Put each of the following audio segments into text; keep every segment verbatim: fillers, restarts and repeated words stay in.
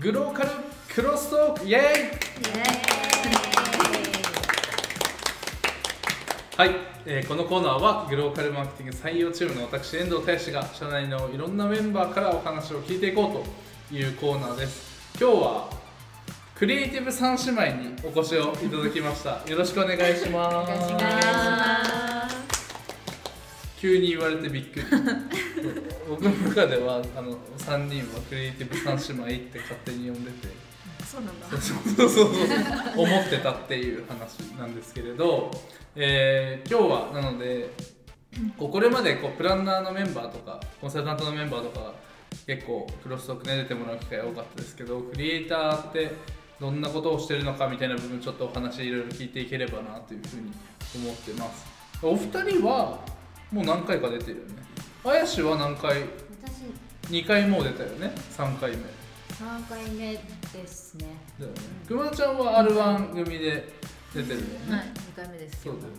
グローカルクロストーク、イエーイ、イエーイ。はい、えー、このコーナーはグローカルマーケティング採用チームの私遠藤大志が社内のいろんなメンバーからお話を聞いていこうというコーナーです。今日はクリエイティブ三姉妹にお越しをいただきました。よろしくお願いします。お願いします。急に言われてびっくり僕の中ではあのさんにんはクリエイティブ三姉妹って勝手に呼んでてそうなんだそうそうそう思ってたっていう話なんですけれど、えー、今日はなのでこれまでこうプランナーのメンバーとかコンサルタントのメンバーとか結構クロストークね出てもらう機会多かったですけど、クリエイターってどんなことをしてるのかみたいな部分ちょっとお話いろいろ聞いていければなというふうに思ってます。お二人はもう何回か出てるよね。あやしは何回？私にかいも出たよね。さんかいめさんかいめですね。だよね。くまちゃんは アールワン 組で出てるよね。はい、にかいめです。そうだよね。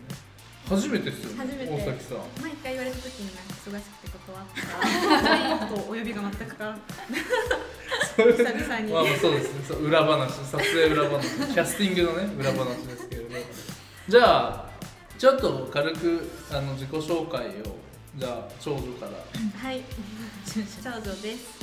初めてですよね、大崎さん。毎回言われた時になんか忙しくて断ったらとお呼びが全くか久々に、まあ、そうですね、裏話、撮影裏話、キャスティングのね、裏話ですけれどじゃあ、ちょっと軽くあの自己紹介をじゃあ、長女からはい、長女です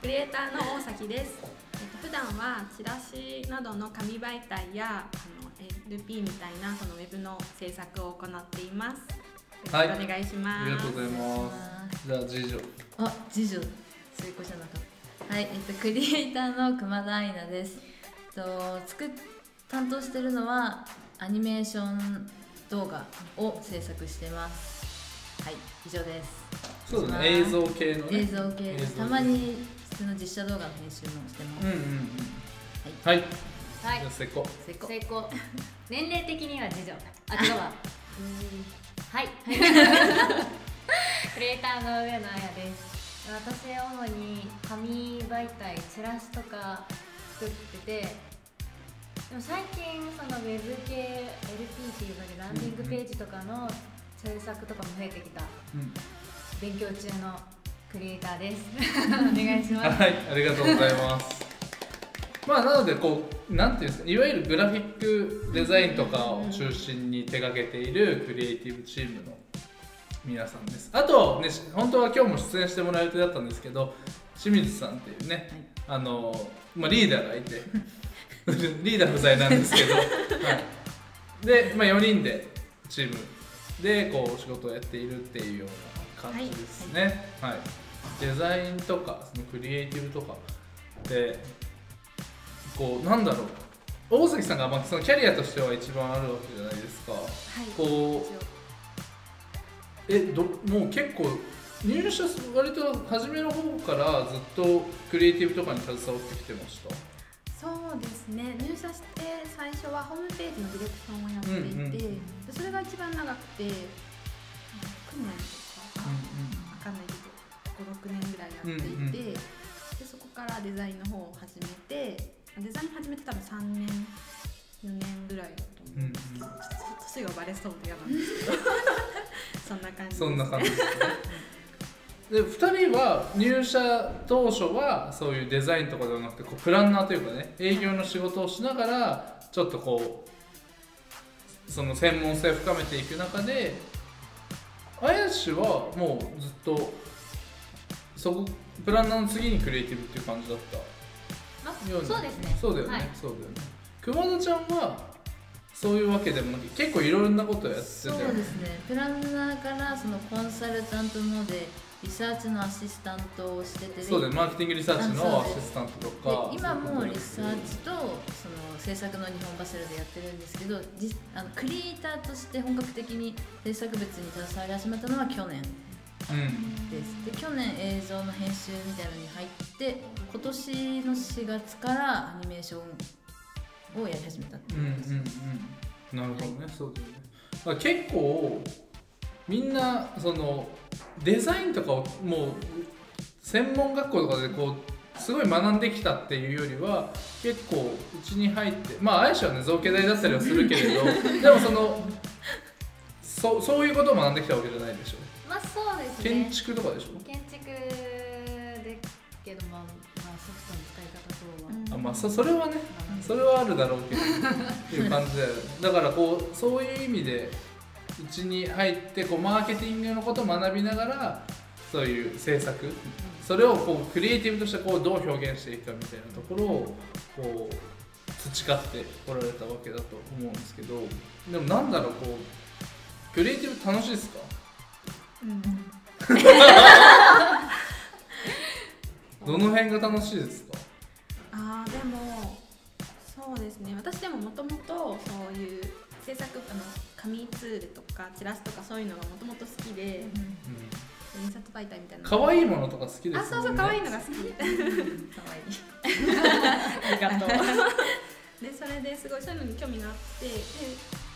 クリエイターの大崎です、えっと、普段はチラシなどの紙媒体やあの エルピー みたいなそのウェブの制作を行っています。よろしくお願いします、はい、ありがとうございます。じゃあ、次女あ、次女、そういう子じゃなかった。はい、えっと、クリエイターの熊田愛菜です、えっと作っ担当してるのはアニメーション動画を制作してます。はい、以上です。そうだね、映像系のね。映像系です。たまに普通の実写動画の編集もしてます。うんうんうん。はい。はい。じゃあ成功。成功。成功。年齢的には次女。あ、次女は。はい。クリエイターの上野彩です。私は主に紙媒体、チラシとか作ってて。でも最近そのウェブ系 エルピー っていうのでランディングページとかの制作とかも増えてきた、うん、勉強中のクリエイターですお願いします。はい、ありがとうございますまあなのでこうなんていうんですか、いわゆるグラフィックデザインとかを中心に手掛けているクリエイティブチームの皆さんです。あとね、本当は今日も出演してもらう予定だったんですけど、清水さんっていうね、はい、あのまあ、リーダーがいてリーダー不在なんですけど、はい、で、まあ、よにんでチームでこうお仕事をやっているっていうような感じですね。はい、はい、デザインとかそのクリエイティブとかでこうなんだろう、大崎さんがまあそのキャリアとしては一番あるわけじゃないですか。はい、こうえどもう結構入社割と初めの方からずっとクリエイティブとかに携わってきてました。そうですね、入社して最初はホームページのディレクションをやっていて、うんうん、それが一番長くてきゅうねんとか、うんうん、分かんないけどご、ろくねんぐらいやっていて、うんうん、でそこからデザインの方を始めて、デザイン始めて多分さんねんよねんぐらいだと思うんですけど、うんうん、ちょっと年がバレそうで嫌なんですけどそんな感じそんな感じですねでふたりは入社当初はそういうデザインとかではなくてこうプランナーというかね、営業の仕事をしながらちょっとこうその専門性を深めていく中で、林はもうずっとそこプランナーの次にクリエイティブっていう感じだった、まあ、そうですね。そうだよね、はい、そうだよね。熊田ちゃんはそういうわけでもなく結構いろんなことをやってて、そうですね、プランナーからそのコンサルタントまでリサーチのアシスタントをしてて、そうでマーケティングリサーチのアシスタントとか、今もリサーチとその制作の日本柱でやってるんですけど、あのクリエイターとして本格的に制作物に携わり始めたのは去年です、うん、で去年映像の編集みたいなのに入って、今年のしがつからアニメーションをやり始めたっていう感じです。うんうんうん、なるほどね、はい、そうだよね。結構みんなそのデザインとかをもう専門学校とかでこうすごい学んできたっていうよりは結構うちに入って、まあ愛知はね造形大だったりはするけれどでもその そ, そういうことを学んできたわけじゃないでしょ。まあそうですね、建築とかでしょ。建築でけど、まあ、まあ、ソフまあ そ, それはねそれはあるだろうけどっていう感じだよね。だからこうそういう意味でうちに入ってこうマーケティングのことを学びながらそういう政策、それをこうクリエイティブとしてこうどう表現していくかみたいなところをこう培ってこられたわけだと思うんですけど、でもなんだろう、こうクリエイティブ楽しいですか？うんどの辺が楽しいですか？ああ、でもそうですね、私でももともとそういう制作、あの紙ツールとかチラシとかそういうのがもともと好きで、印刷媒体みたいな、可愛いものとか好きですよね。あ、そうそう、可愛いのが好き可愛いありがとうで、それですごいそういうのに興味があって、で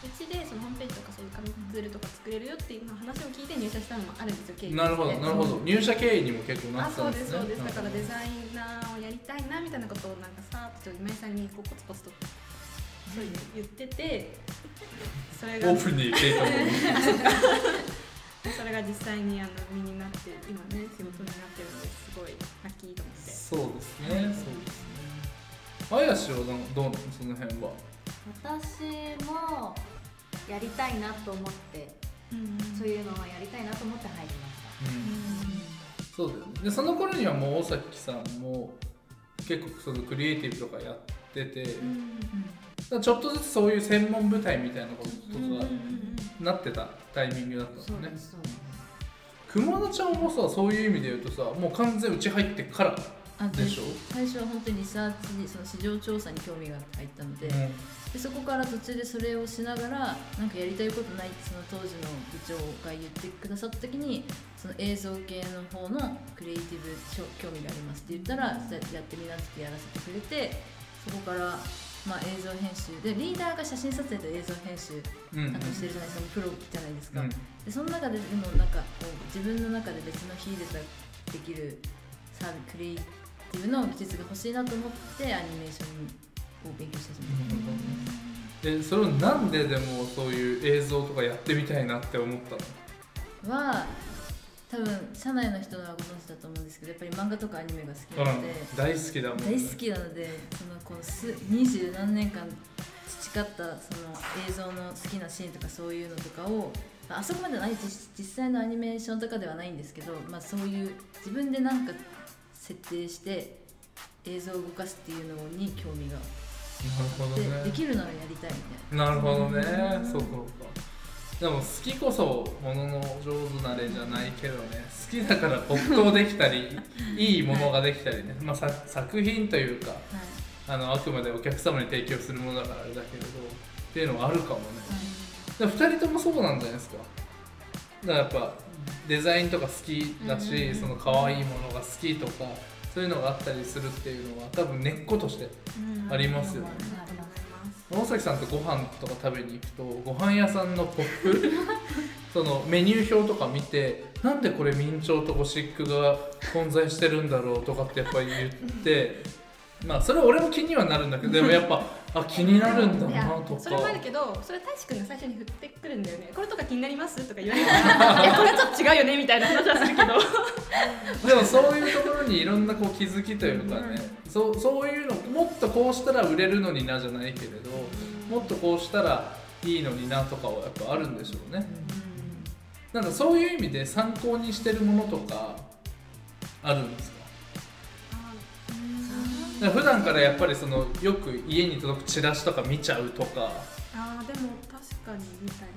うちでそのホームページとかそういう紙ツールとか作れるよっていう話を聞いて入社したのもあるんですよ、経緯。なるほど、なるほど。入社経緯にも結構なってたんですね。あ、そうです、そうです。だからデザイナーをやりたいなみたいなことをなんかさーっと今井さんにこうコツコツとそういう言ってて、それがオープンに言っていたのにそれが実際にあの身になって今ね仕事になってるので、すごいラッキーと思って。そうですね、そうですね。あやしはどうなの、その辺は？私もやりたいなと思って、うんうん、そういうのはやりたいなと思って入りました。うんうん、そうだよね。でその頃にはもう尾崎さんも結構そのクリエイティブとかやってて、うんうん、だちょっとずつそういう専門部隊みたいなことがなってたタイミングだったのね。熊田ちゃんもさ、そういう意味で言うとさ、もう完全うち入ってから。でしょ？最初は本当にリサーチに、その市場調査に興味が入ったので、うん、でそこから途中でそれをしながらなんかやりたいことないってその当時の部長が言ってくださった時に、その映像系の方のクリエイティブ興味がありますって言ったら、やってみなってやらせてくれて、そこから、まあ、映像編集でリーダーが写真撮影と映像編集担当してるじゃないですか、うん、プロじゃないですか、うん、でその中ででもなんかこう自分の中で別の非デザできるサービスクリエイティブ自分の技術が欲しいなと思ってアニメーションを勉強してしまった。え、それをなんででもそういう映像とかやってみたいなって思ったのは、多分社内の人はご存知だと思うんですけど、やっぱり漫画とかアニメが好きなので、うん、大好きだもん、ね、大好きなので、そのこうすにじゅうなんねんかん培ったその映像の好きなシーンとかそういうのとかを、あそこまでない実際のアニメーションとかではないんですけど、まあ、そういう自分でなんか設定して映像を動かすっていうのに興味があって、できるならやりたいみたいな。なるほどね、そうかそうか。でも好きこそものの上手なれじゃないけどね、好きだから没頭できたりいいものができたりね、まあ、さ作品というか、はい、あのあくまでお客様に提供するものだからあれだけれどっていうのはあるかもね、はい、でふたりともそうなんじゃないですか。だからやっぱデザインとか好きだし、その可愛いものが好きとかそういうのがあったりするっていうのは多分根っことしてありますよね。尾崎さんとご飯とか食べに行くと、ご飯屋さんのポップそのメニュー表とか見て、なんでこれ明朝とゴシックが混在してるんだろうとかってやっぱり言ってまあそれは俺も気にはなるんだけど、でもやっぱあ、気になるんだなとか。それもあるけど、それ大志くんが最初に振ってくるんだよね。これとか気になりますとか言われる。いや、これはちょっと違うよねみたいな話はするけど。でもそういうところにいろんなこう気づきというかね、うん、そう、そういうのもっとこうしたら売れるのになじゃないけれど、もっとこうしたらいいのになとかはやっぱあるんでしょうね。うん、なんかそういう意味で参考にしてるものとかあるんですか？普段からやっぱりそのよく家に届くチラシとか見ちゃうとか。ああ、でも確かに見たり、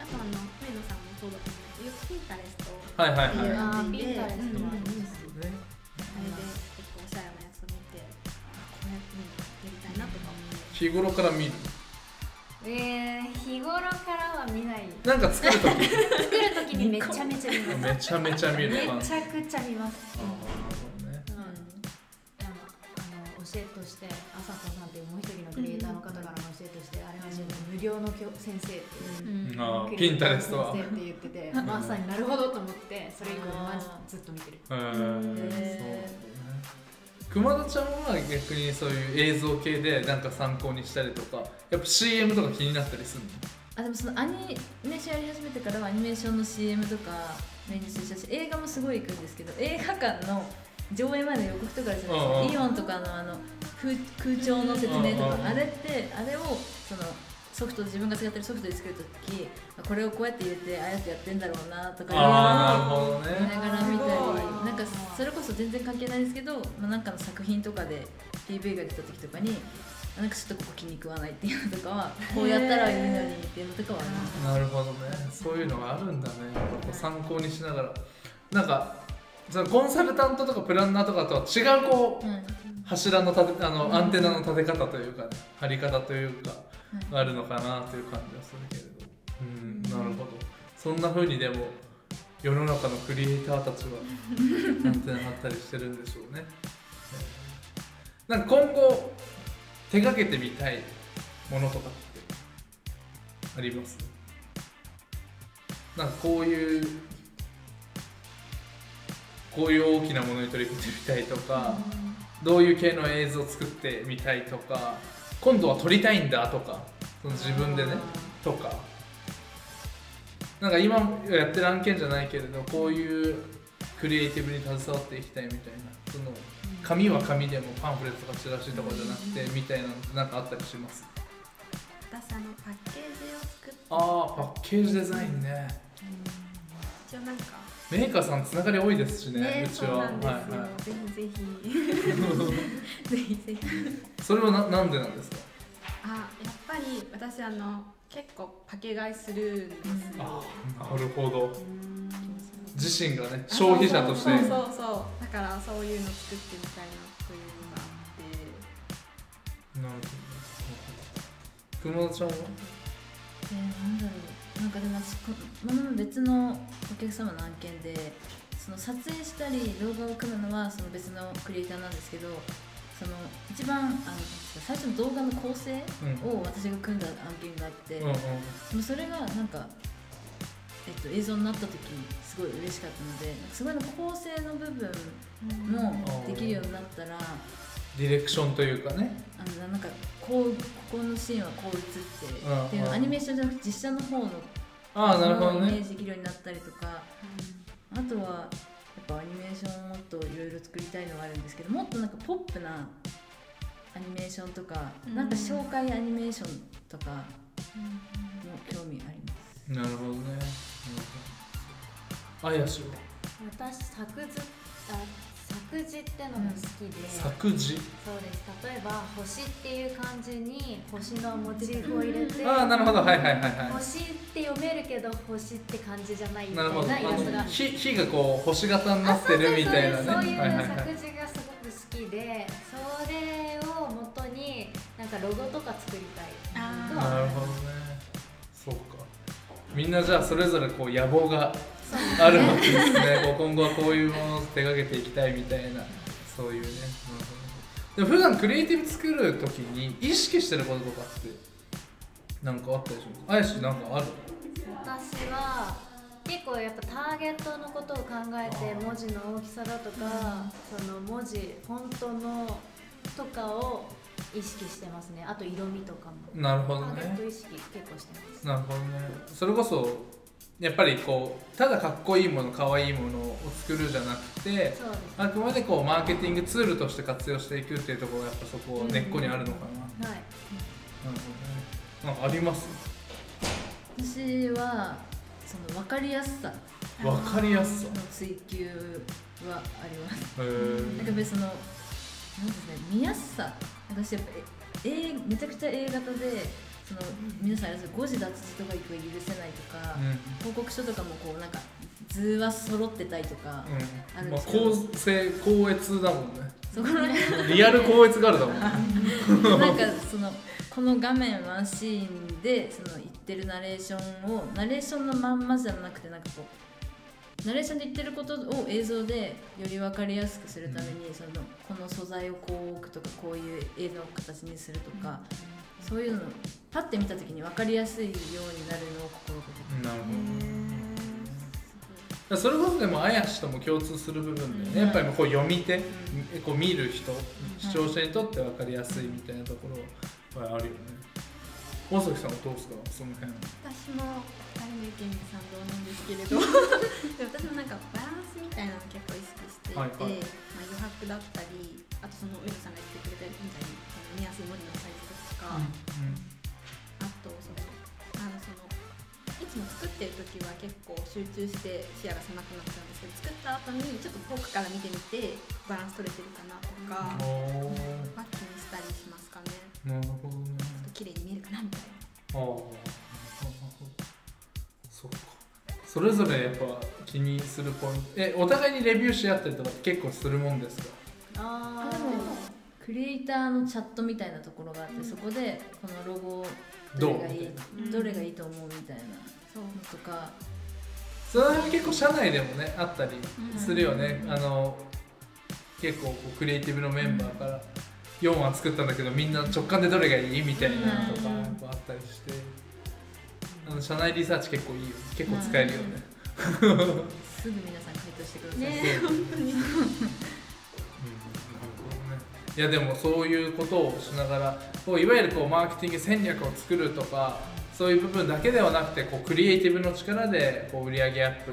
あとあの梅野さんもそうだと思うんですけど、ピンタレスト、はいはいはい、あれで結構おしゃれなやつを見て、こうやってやりたいなとか思って。日頃から見る？えー、日頃からは見ない。なんか作るとき作るときにめちゃめちゃ見ます。めちゃめちゃ見る。めちゃくちゃ見ます。教えとして、あさこさんというもう一人のクリエイターの方からの教えとして、あれは無料の先生っていう、ピンタレストは先生って言ってて、まさになるほどと思って、それ以降マジずっと見てる。熊田ちゃんは逆にそういう映像系でなんか参考にしたりとか、やっぱ シーエム とか気になったりするの？あ、でもそのアニメーションやり始めてからはアニメーションの シーエム とか目にしたし、映画もすごい行くんですけど、映画館の上映前の予告とかですね、イオンとかのあの空調の説明とか、あれってあれをそのソフト、自分が使ってるソフトで作るとき、これをこうやって入れてああやってやってんだろうなとか言いながら見たり、なんかそれこそ全然関係ないですけど、なんかの作品とかで ピーブイ が出たときとかに、なんかちょっとここ気に食わないっていうのとかは、こうやったらいいのにっていうのとかはあります。なるほどね、そういうのがあるんだね。参考にしながら、なんかそのコンサルタントとかプランナーとかとは違うこう、うん、柱の立て、あのアンテナの立て方というか、ね、張り方というか。あるのかなという感じはするけれど、うん、なるほど。そんな風にでも世の中のクリエイターたちはアンテナ張ったりしてるんでしょうね。なんか今後手がけてみたいものとかってあります？なんかこういうこういう大きなものに取り組んでみたいとか、どういう系の映像を作ってみたいとか。今度は撮りたいんだとか、その自分でねとか、なんか今やってる案件じゃないけれど、こういうクリエイティブに携わっていきたいみたいな、その紙は紙でもパンフレットとかチラシとかじゃなくてみたいなのって何かあったりします？私あのパッケージを作って、ああパッケージデザインね。じゃあなんかメーカーさんつながり多いですしね、うちは。はい、ぜひぜひぜひぜひ。それはな、なんでなんですか？あ、やっぱり私あの結構パケ買いするんですよ。あ、なるほど。自身がね、消費者として。そうそうそう。だからそういうの作ってみたいなというのがあって。なるほど。熊田ちゃんは？えー、なんだろう。なんかでも別のお客様の案件で、その撮影したり動画を組むのはその別のクリエイターなんですけど、その一番あの最初の動画の構成を私が組んだ案件があって、うん、それがなんか、えっと、映像になった時にすごい嬉しかったので、なんかすごいの構成の部分もできるようになったら、ディレクションというかね、あのなんかこうここのシーンはこう映って、うん、っていうのアニメーションじゃなくて実写の方のあなるほど、ね、イメージできるようになったりとか、うん、あとはやっぱアニメーションをもっといろいろ作りたいのはあるんですけど、もっとなんかポップなアニメーションとか、うん、なんか紹介アニメーションとかも興味あります。うん、なるほどね。あやしは私作図作字ってのが好きで、作字、そうです。例えば星っていう漢字に星のモチーフを入れて、ああなるほど、はいはいはいはい、星って読めるけど星って漢字じゃないみたいなやつが、火火がこう星型になってるみたいなね、そういう作字がすごく好きで、それをもとになんかロゴとか作りたい。ああなるほどね、そうか。みんなじゃあそれぞれこう野望があるわけですね。今後はこういうものを手がけていきたいみたいな、そういうね。でも普段クリエイティブ作る時に意識してることとかって何かあったでしょうか？あやしなんかある？私は結構やっぱターゲットのことを考えて、文字の大きさだとか、その文字フォントのとかを意識してますね。あと色味とかも。なるほどね。ターゲット意識結構してます。なるほどね。それこそ。やっぱりこうただかっこいいものかわいいものを作るじゃなくて、ね、あくまでこうマーケティングツールとして活用していくっていうところがやっぱそこ根っこにあるのかな。はい。なるほどね。なんかあります？私はその分かりやすさ。分かりやすさの追求はあります。へー。なんか別のなんですね、見やすさ。私やっぱえめちゃくちゃ A 型で。その皆さん誤字脱字とか許せないとか、うん、報告書とかもこうなんか図は揃ってたりとかあるんですけど、うん、まあ、構成高越だもんね。そこのリアル高越があるだもんね。なんかそのこの画面ワンシーンでその言ってるナレーションをナレーションのまんまじゃなくて、なんかこうナレーションで言ってることを映像でより分かりやすくするために、うん、そのこの素材をこう置くとか、こういう映像の形にするとか。うん、そういうのパッて見たときに分かりやすいようになるのを心がけて。なるほど。それこそでもあやしとも共通する部分でね、やっぱりこう読み手、こう見る人、視聴者にとって分かりやすいみたいなところはあるよね。大崎さんはどうですか、その辺。私もふたりの意見に賛同なんですけれどで私もなんかバランスみたいなのを結構意識していて、はいはい、まあ、余白だったり、あとその上野さんが言ってくれたみたいに見やすい文字のサイズとか、うんうん、あとそのあのそのいつも作ってる時は結構集中して視野が狭くなっちゃうんですけど、作った後にちょっと遠くから見てみてバランス取れてるかなとかバッキにしたりしますかね。なるほどね。ちょっと綺麗に見えるかなみたいな。ああ、そうか。それぞれやっぱ気にするポイント、えお互いにレビューし合ったりとか結構するもんですか。ああ。クリエイターのチャットみたいなところがあって、うん、そこでこのロゴどれがいい、どれがいいと思うみたいな、そうとか、その辺結構社内でもねあったりするよね。あの結構こうクリエイティブのメンバーからよんわ作ったんだけどみんな直感でどれがいいみたいなとかあったりして、あの社内リサーチ結構いいよ、結構使えるよね。すぐ皆さん回答してくださいね。本当に。いやでもそういうことをしながら、こういわゆるこうマーケティング戦略を作るとかそういう部分だけではなくて、こうクリエイティブの力でこう売り上げアップ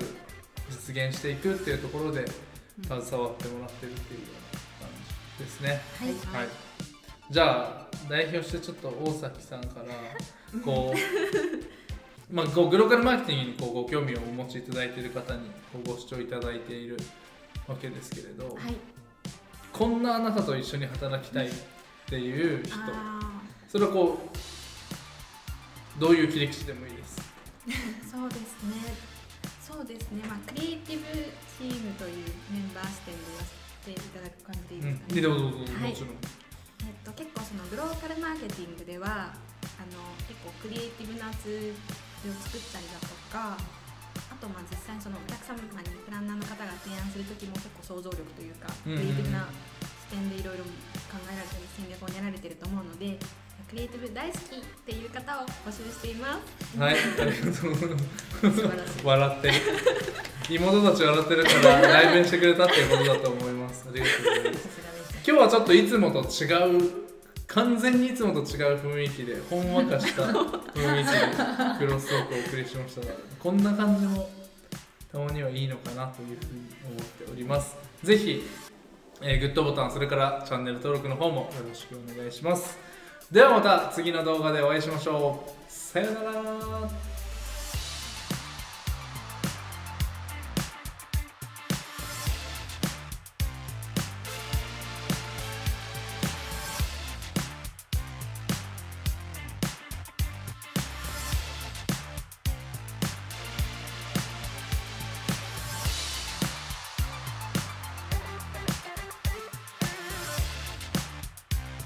実現していくっていうところで携わってもらってるっていう感じですね。はい、はい、じゃあ代表してちょっと大崎さんからこう、まあ、こうグローカルマーケティングにこうご興味をお持ちいただいている方にご視聴いただいているわけですけれど。はい、こんなあなたと一緒に働きたいっていう人、それはこうどういう切り口でもいいです。そうですね。そうですね。まあクリエイティブチームというメンバー視点でやっていただく感じでいいですかね。どうぞどうぞ。はい。もちろん。えっと結構そのグローカルマーケティングでは、あの結構クリエイティブなツールを作ったりだとか。あとまあ実際にそのお客様にプランナーの方が提案するときも結構想像力というかクリエイティブな視点でいろいろ考えられたり戦略を練られていると思うので、クリエイティブ大好きっていう方を募集しています。はい、ありがとうございます。笑ってる妹たち笑ってるから代弁してくれたっていうことだと思います。ありがとうございます。今日はちょっといつもと違う、完全にいつもと違う雰囲気で、ほんわかした雰囲気でクロストークをお送りしましたが、こんな感じもたまにはいいのかなというふうに思っております。ぜひ、えー、グッドボタン、それからチャンネル登録の方もよろしくお願いします。ではまた次の動画でお会いしましょう。さようなら。